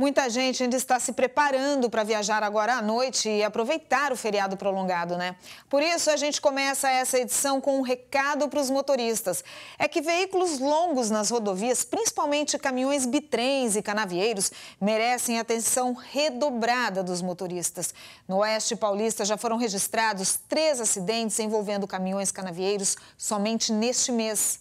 Muita gente ainda está se preparando para viajar agora à noite e aproveitar o feriado prolongado, né? Por isso, a gente começa essa edição com um recado para os motoristas. É que veículos longos nas rodovias, principalmente caminhões bitrens e canavieiros, merecem atenção redobrada dos motoristas. No Oeste Paulista já foram registrados 3 acidentes envolvendo caminhões canavieiros somente neste mês.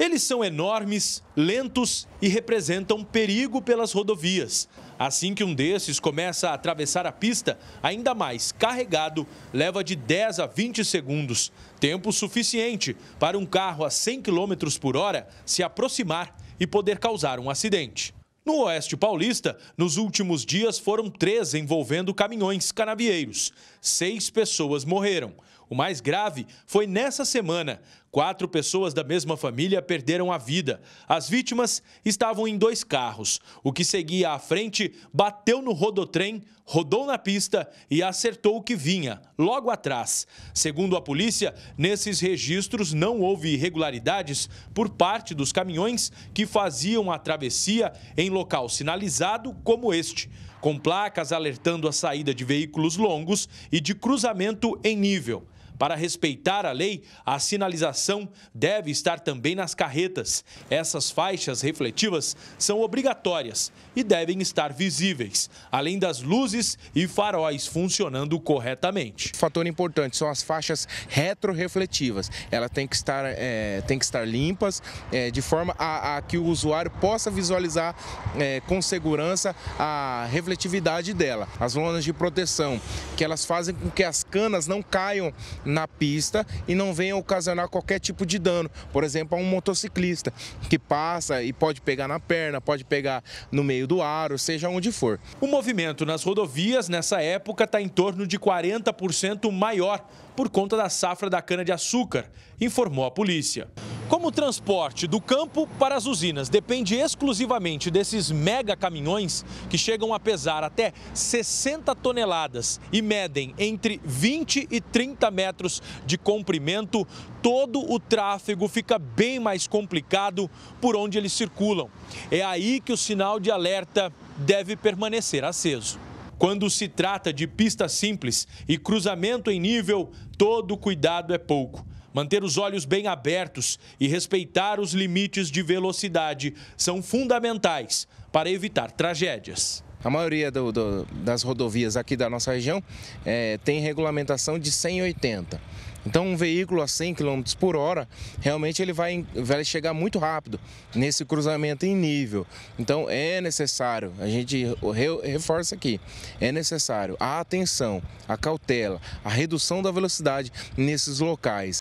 Eles são enormes, lentos e representam perigo pelas rodovias. Assim que um desses começa a atravessar a pista, ainda mais carregado, leva de 10 a 20 segundos. Tempo suficiente para um carro a 100 km por hora se aproximar e poder causar um acidente. No Oeste Paulista, nos últimos dias foram 3 envolvendo caminhões canavieiros. 6 pessoas morreram. O mais grave foi nessa semana. 4 pessoas da mesma família perderam a vida. As vítimas estavam em 2 carros. O que seguia à frente bateu no rodotrem, rodou na pista e acertou o que vinha, logo atrás. Segundo a polícia, nesses registros não houve irregularidades por parte dos caminhões que faziam a travessia em local sinalizado como este, com placas alertando a saída de veículos longos e de cruzamento em nível. Para respeitar a lei, a sinalização deve estar também nas carretas. Essas faixas refletivas são obrigatórias e devem estar visíveis, além das luzes e faróis funcionando corretamente. Um fator importante são as faixas retrorefletivas. Elas têm que estar limpas, de forma a que o usuário possa visualizar com segurança a refletividade dela. As lonas de proteção, que elas fazem com que as canas não caiam na pista e não venha ocasionar qualquer tipo de dano, por exemplo, a um motociclista que passa e pode pegar na perna, pode pegar no meio do aro, seja onde for. O movimento nas rodovias nessa época está em torno de 40% maior por conta da safra da cana-de-açúcar, informou a polícia. Como o transporte do campo para as usinas depende exclusivamente desses mega caminhões que chegam a pesar até 60 toneladas e medem entre 20 e 30 metros de comprimento, todo o tráfego fica bem mais complicado por onde eles circulam. É aí que o sinal de alerta deve permanecer aceso. Quando se trata de pista simples e cruzamento em nível, todo cuidado é pouco. Manter os olhos bem abertos e respeitar os limites de velocidade são fundamentais para evitar tragédias. A maioria das rodovias aqui da nossa região tem regulamentação de 180. Então, um veículo a 100 km por hora, realmente ele vai chegar muito rápido nesse cruzamento em nível. Então, é necessário, a gente reforça aqui, é necessário a atenção, a cautela, a redução da velocidade nesses locais.